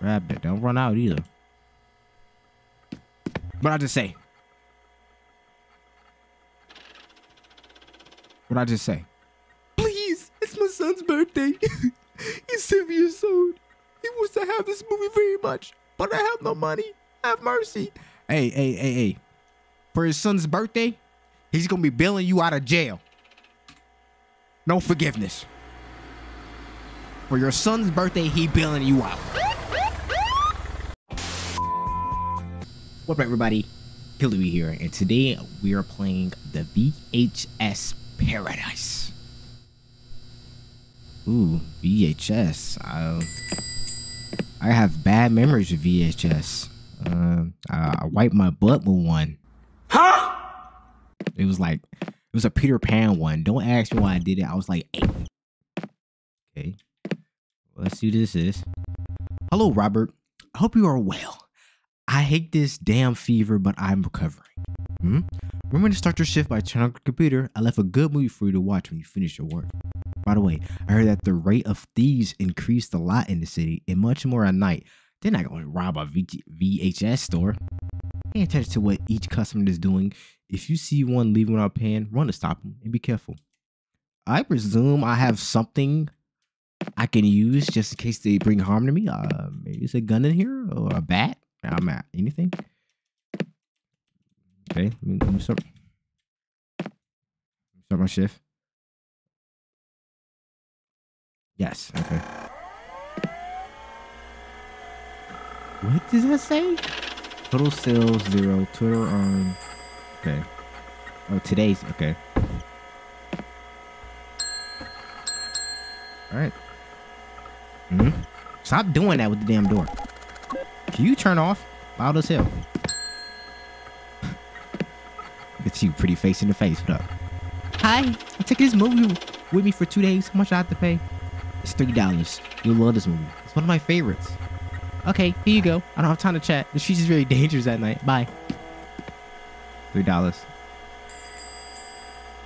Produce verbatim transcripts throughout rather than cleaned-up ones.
Rabbit, don't run out either. What I just say? What I just say? Please, it's my son's birthday. He's seven years old. He wants to have this movie very much, but I have no money. Have mercy. Hey, hey, hey, hey. For his son's birthday, he's gonna be bailing you out of jail. No forgiveness. For your son's birthday, he bailing you out. What's up, everybody? Hillary here, and today we are playing the V H S Paradise. Ooh, V H S. I, I have bad memories of V H S. Uh, I wiped my butt with one. Huh? It was like, it was a Peter Pan one. Don't ask me why I did it. I was like, hey. Okay. Let's see who this is. Hello, Robert. I hope you are well. I hate this damn fever, but I'm recovering. Hmm? Remember to start your shift by turning on your computer. I left a good movie for you to watch when you finish your work. By the way, I heard that the rate of thieves increased a lot in the city and much more at night. They're not going to rob a V H S store. Pay attention to what each customer is doing. If you see one leaving without paying, run to stop them and be careful. I presume I have something I can use just in case they bring harm to me. Uh, maybe it's a gun in here or a bat. I'm at anything. Okay, let me, let me start. Let me start my shift. Yes. Okay. What does that say? Total sales zero. Twitter on. Okay. Oh, today's okay. All right. Mm-hmm. Stop doing that with the damn door. Can you turn off? Loud as hell. It's you, pretty face in the face. What up? Hi. I took this movie with me for two days. How much do I have to pay? It's three dollars. You'll love this movie. It's one of my favorites. Okay, here you go. I don't have time to chat. The streets is very dangerous at night. Bye. Three dollars.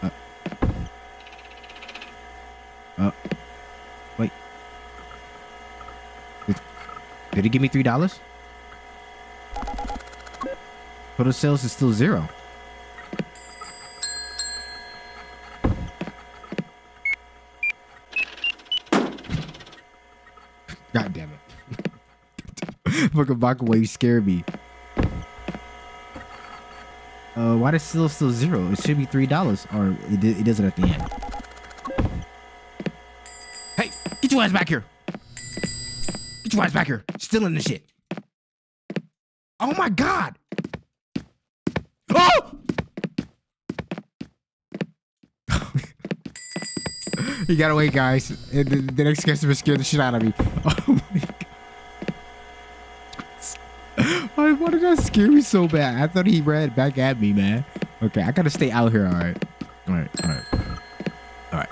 Uh. Uh. Wait. Did, did it give me three dollars? Total sales is still zero. God damn it. Fucking walk away, you scared me. Uh, why does still still zero? It should be three dollars, or it, it doesn't at the end. Hey, get your ass back here! Get your ass back here! Stealing this shit! Oh my god! Oh! You got away, guys. The, the next customer scared the shit out of me. Oh my god. Why, why did that scare me so bad? I thought he ran back at me, man. Okay, I gotta stay out here, alright. Alright, alright. Alright.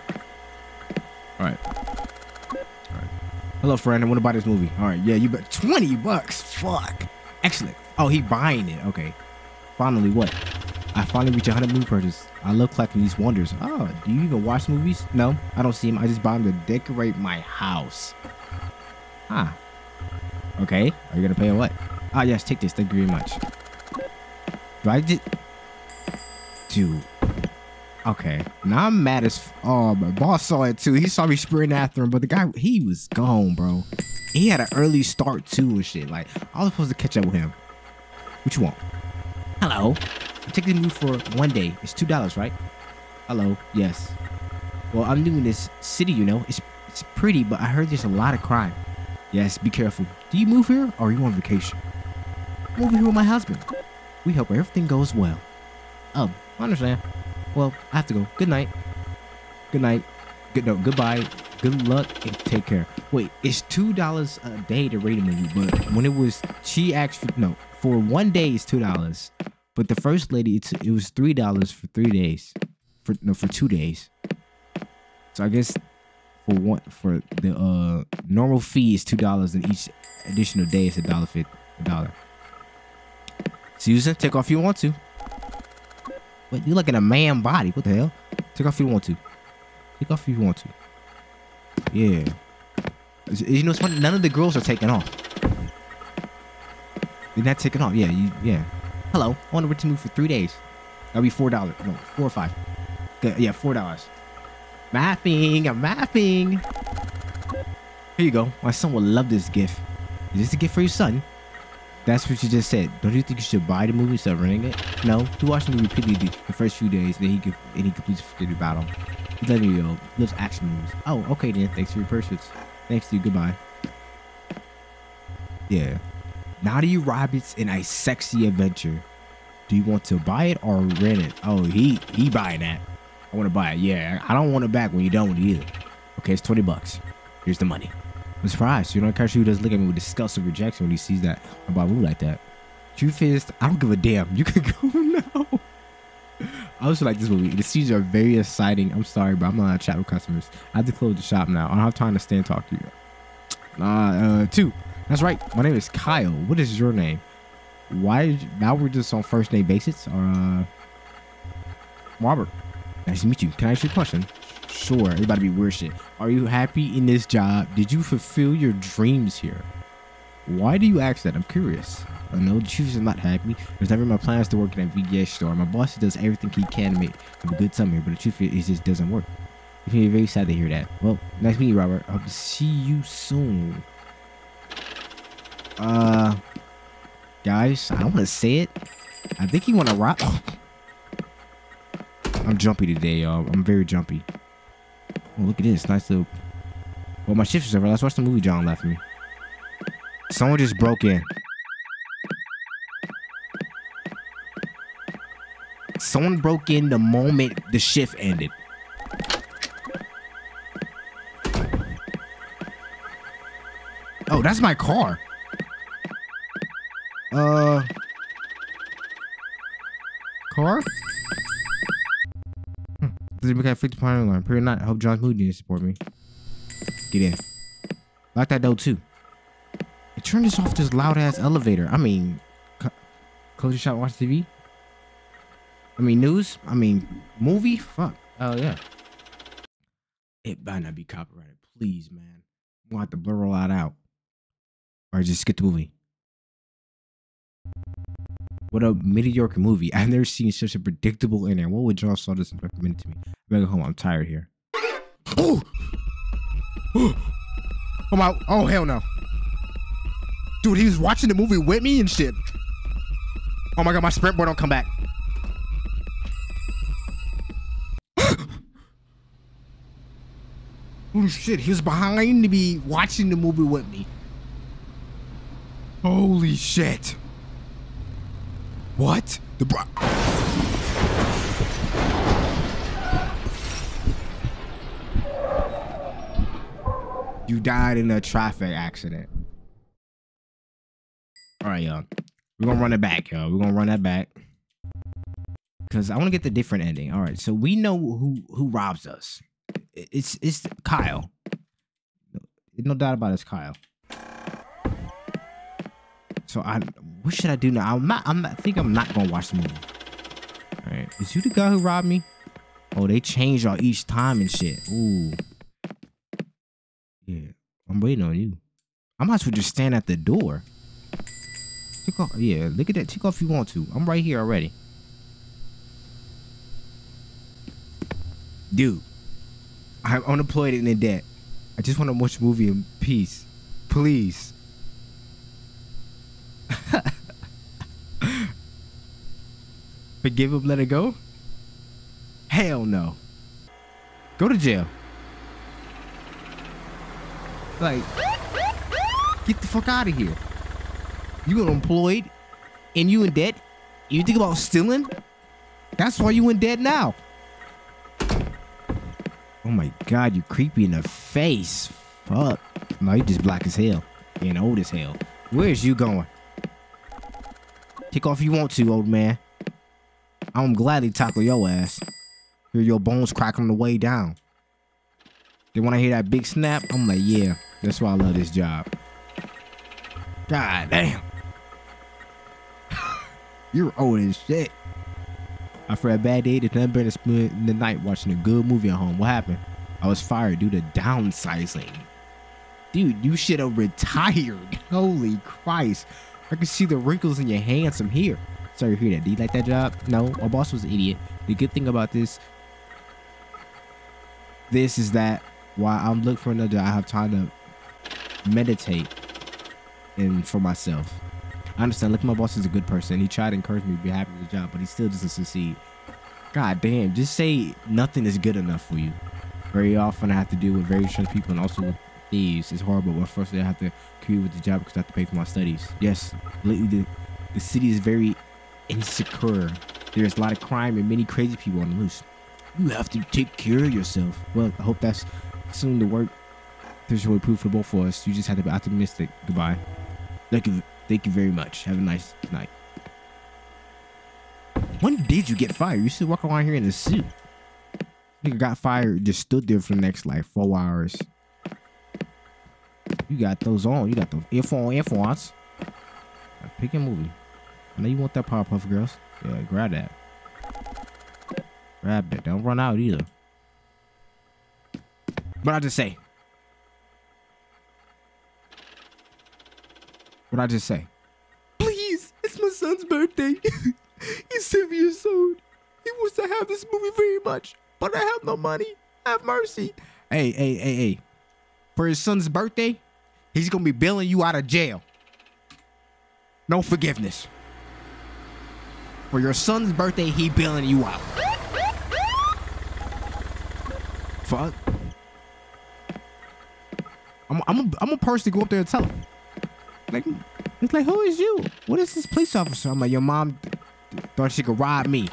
Alright. Alright. Hello, friend. I want to buy this movie. Alright, yeah, you bet. twenty bucks. Fuck. Excellent. Oh, he buying it. Okay. Finally, what? I finally reached one hundred movie purchases. I love collecting these wonders. Oh, do you even watch movies? No, I don't see them. I just buy them to decorate my house. Ah. Okay. Are you going to pay or what? Ah, yes. Take this. Thank you very much. Do I just... Dude. Okay. Now I'm mad as... F oh, my boss saw it too. He saw me spraying after him, but the guy, he was gone, bro. He had an early start too and shit. Like, I was supposed to catch up with him. What you want? Hello. I'm taking the move for one day. It's two dollars, right? Hello. Yes. Well, I'm new in this city, you know. It's it's pretty, but I heard there's a lot of crime. Yes. Be careful. Do you move here, or are you on vacation? I'm over here with my husband. We hope everything goes well. Oh, I understand. Well, I have to go. Good night. Good night. Good no. Goodbye. Good luck and take care. Wait, it's two dollars a day to rate a movie, but when it was she actually no for one day it's two dollars. But the first lady, it's, it was three dollars for three days, for no for two days. So I guess for one for the uh, normal fee is two dollars, and each additional day is a dollar fifty. A dollar. Susan, take off if you want to. Wait, you're like in a man body. What the hell? Take off if you want to. Take off if you want to. Yeah. You know, it's funny, none of the girls are taking off. Did that take it off? Yeah, you, yeah. Hello, I want to return for three days. That'll be four dollars. No, four or five. Okay, yeah, four dollars. Mapping, I'm mapping. Here you go. My son will love this gift. Is this a gift for your son? That's what you just said. Don't you think you should buy the movie instead of renting it? No, he watched the movie repeatedly the first few days, then he could, and he completes the battle. He let me go. Loves action movies. Oh, okay then. Thanks for your purchase. Thanks to you. Goodbye. Yeah. Naughty Rabbits in a Sexy Adventure. Do you want to buy it or rent it? Oh, he he buying that. I want to buy it. Yeah, I don't want it back when you're done with it either. Okay, it's twenty bucks. Here's the money. I'm surprised. You don't care who does look at me with disgust and rejection when he sees that I buy a movie like that. Truth is, I don't give a damn. You can go now. I also like this movie. The scenes are very exciting. I'm sorry, but I'm not allowed to chat with customers. I have to close the shop now. I don't have time to stay and talk to you. Uh, uh two. That's right. My name is Kyle. What is your name? Why did you, now we're just on first name basis? Or uh, Robert. Nice to meet you. Can I ask you a question? Sure. Everybody be weird shit. Are you happy in this job? Did you fulfill your dreams here? Why do you ask that? I'm curious. I know the truth is I'm not happy. There's never my plans to work in a V H S store. My boss does everything he can to make a good time here, but the truth is it just doesn't work. You're very sad to hear that. Well, nice meeting you, Robert. I'll see you soon. Uh, guys, I don't want to say it. I think he want to rob. Oh. I'm jumpy today, y'all. I'm very jumpy. Oh, look at this. Nice little... Well, my shift is over. Let's watch the movie John left me. Someone just broke in. Someone broke in the moment the shift ended. Oh, that's my car. Uh... Car? Hmm. Does it make a fifty pound alarm? Period not. I hope John's mood didn't support me. Get in. Lock that door too. And turn this off this loud ass elevator. I mean... Close your shop and watch T V? I mean news? I mean movie? Fuck. Oh yeah. It better not be copyrighted. Please, man. I'm gonna have to blur all that out. Alright, just skip the movie. What a mediocre movie. I've never seen such a predictable ending. What would y'all saw this and recommend it to me? I better go home. I'm tired here. Oh! Oh my, oh hell no. Dude, he was watching the movie with me and shit. Oh my god, my sprint board don't come back. Oh shit, he was behind me watching the movie with me. Holy shit. What? The bro- You died in a traffic accident. All right, y'all. We're gonna run it back, y'all. We're gonna run that back. Cause I wanna get the different ending. All right, so we know who, who robs us. It's, it's Kyle. No doubt about it, it's Kyle. So I, what should I do now? I'm not, I'm not, I think I'm not gonna watch the movie. All right, is you the guy who robbed me? Oh, they change y'all each time and shit. Ooh, yeah. I'm waiting on you. I might as well just stand at the door. Take off, yeah. Look at that. Take off if you want to. I'm right here already, dude. I'm unemployed and in debt. I just want to watch a movie in peace, please. Forgive him, let it go? Hell no. Go to jail. Like, get the fuck out of here. You unemployed and you in debt? You think about stealing? That's why you in debt now. Oh my god, you creepy in the face. Fuck. No, you just black as hell and old as hell. Where's you going? Take off if you want to, old man. I'm gladly tackle your ass. Hear your bones crack on the way down. Then when I hear that big snap, I'm like, yeah, that's why I love this job. God damn. You're old as shit. After a bad day, there's nothing better than the night watching a good movie at home. What happened? I was fired due to downsizing. Dude, you should have retired. Holy Christ. I can see the wrinkles in your hands from here. Sorry to hear that. Do you like that job? No, our boss was an idiot. The good thing about this, this is that while I'm looking for another job, I have time to meditate and for myself. I understand. Look, my boss is a good person. He tried to encourage me to be happy with the job, but he still doesn't succeed. God damn, just say nothing is good enough for you. Very often I have to deal with very strange people and also with thieves. It's horrible, but unfortunately I have to compete with the job because I have to pay for my studies. Yes, lately the, the city is very insecure. There's a lot of crime and many crazy people on the loose. You have to take care of yourself. Well, I hope that's soon to work. There's no proof for both of us. You just have to be optimistic. Goodbye. Thank you, thank you very much. Have a nice night. When did you get fired? You should walk around here in a suit. Nigga got fired, just stood there for the next like four hours. You got those on. You got those earphone earphones. Pick a movie. I know you want that Powerpuff Girls. Yeah, grab that. Grab that. Don't run out either. What I just say? What I just say? Please, it's my son's birthday. He's seven years old. He wants to have this movie very much. But I have no money. Have mercy. Hey, hey, hey, hey. For his son's birthday, he's going to be bailing you out of jail. No forgiveness. For your son's birthday, he bailing you out. Fuck. I'm, I'm, a, I'm a person to go up there and tell him. Like, it's like, who is you? What is this police officer? I'm like, your mom thought she could rob me.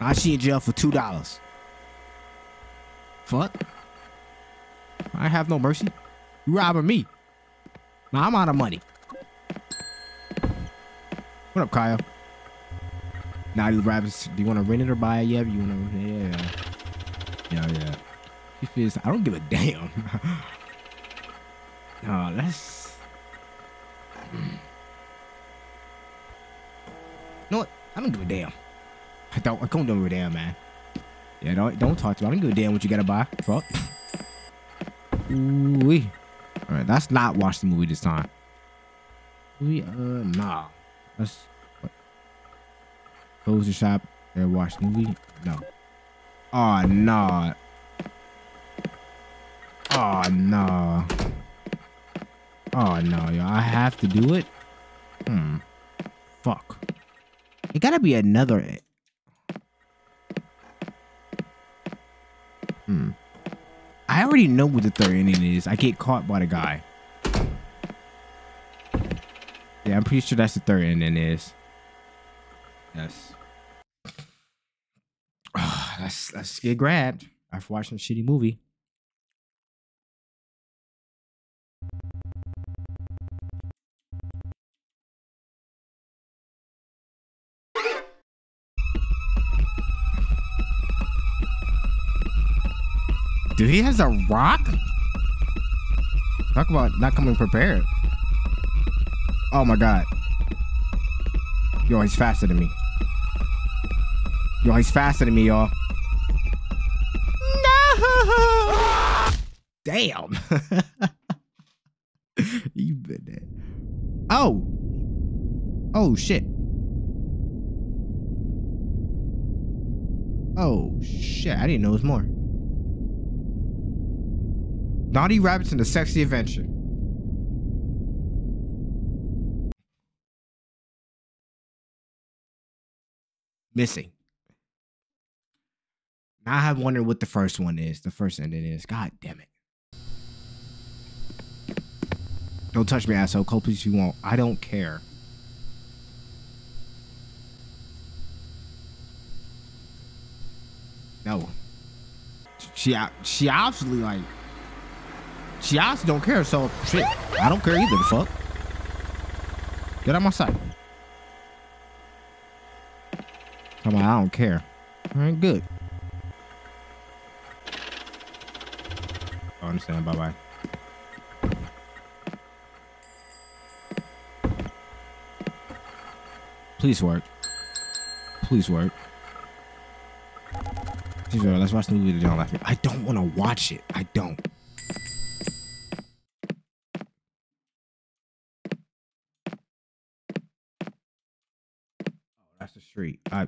Now she in jail for two dollars. Fuck. I have no mercy. You robbing me. Now I'm out of money. What up, Kyle? Naughty Rabbits, do you want to rent it or buy it? Yeah, you want to. Yeah. Yeah, yeah. She feels. I don't give a damn. No, that's. You know what? I don't give a damn. I don't. I don't give a damn, man. Yeah, don't, don't talk to me. I don't give a damn what you gotta buy. Fuck. Ooh-wee. Alright, let's not watch the movie this time. We, uh, nah. Let's, what? Close the shop and watch the movie? No. Aw, oh, nah. Aw, oh, nah. Aw, oh, nah, yo. I have to do it? Hmm. Fuck. It gotta be another... Hmm. I already know what the third ending is. I get caught by the guy. Yeah, I'm pretty sure that's the third ending is. Yes. Oh, let's, let's get grabbed after watching a shitty movie. Dude, he has a rock? Talk about not coming prepared. Oh my god. Yo, he's faster than me. Yo, he's faster than me, y'all. No! Damn. You been dead. Oh. Oh, shit. Oh, shit. I didn't know it was more. Naughty Rabbits in a Sexy Adventure. Missing. Now I have wondered what the first one is. The first ending is. God damn it. Don't touch me, asshole. Cold, please, you won't. I don't care. No. She, she absolutely like... She honestly don't care, so shit. I don't care either, the fuck. Get out of my sight. Come on, I don't care. All right, good. I understand, bye-bye. Please work. Please work. Please work. Let's watch the movie that y'all like. I don't want to watch it. I don't. across the street. I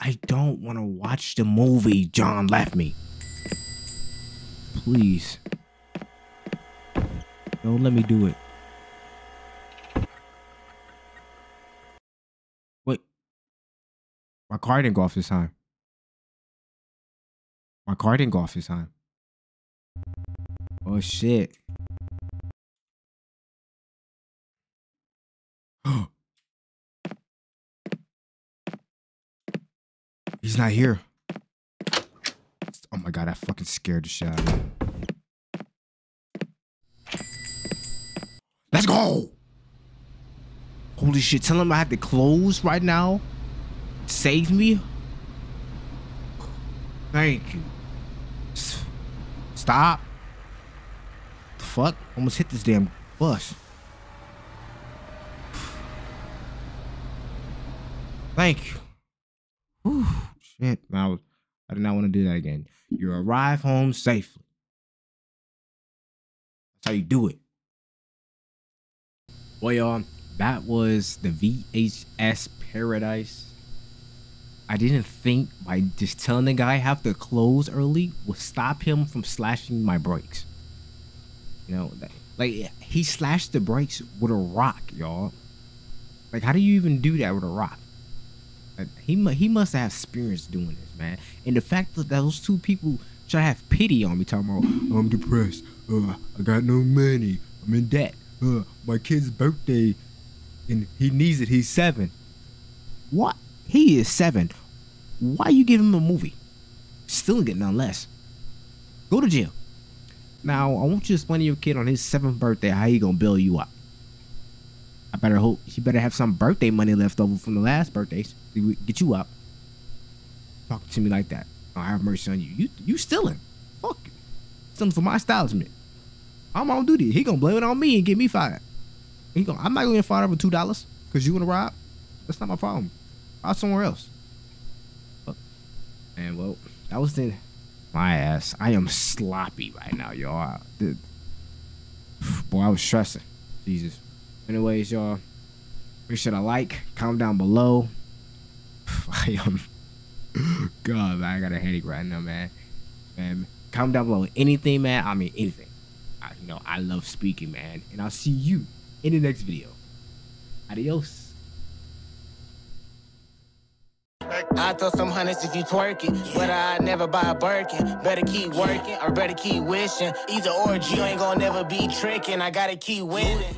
I don't want to watch the movie John left me. Please. Don't let me do it. Wait. My car didn't go off this time. My car didn't go off this time. Oh, shit. He's not here. Oh my god, I fucking scared the shit out of him. Let's go! Holy shit, tell him I have to close right now. Save me. Thank you. Stop. The fuck? Almost hit this damn bus. Thank you. Whew, shit. I, was, I did not want to do that again. You arrive home safely. That's how you do it. Well, y'all, that was the V H S Paradise. I didn't think by just telling the guy I have to close early would stop him from slashing my brakes. You know, like, he slashed the brakes with a rock, y'all. Like, how do you even do that with a rock? He he must have experience doing this, man. And the fact that those two people try to have pity on me, talking about, I'm depressed, uh, I got no money, I'm in debt, uh, my kid's birthday, and he needs it, he's seven. What? He is seven. Why you give him a movie? Still get none less. Go to jail. Now, I want you to explain to your kid on his seventh birthday how he gonna bail you out. I better hope she better have some birthday money left over from the last birthdays to get you up. Talk to me like that. I have mercy on you. You you stealing. Fuck you. Stealing for my establishment. I'm on duty. He gonna blame it on me and get me fired. He gonna, I'm not gonna get fired over two dollars because you wanna rob. That's not my problem. Rob somewhere else. Fuck. And well, that was the my ass. I am sloppy right now, y'all. Boy, I was stressing. Jesus. Anyways, y'all, make sure to like, comment down below. I am, God, man, I got a headache right now, man. Man, comment down below anything, man. I mean anything. I, you know, I love speaking, man. And I'll see you in the next video. Adios. I throw some hundreds if you twerk it, but I never buy a Birkin. Better keep working or better keep wishing. Either or, you ain't gonna never be tricking. I gotta keep winning.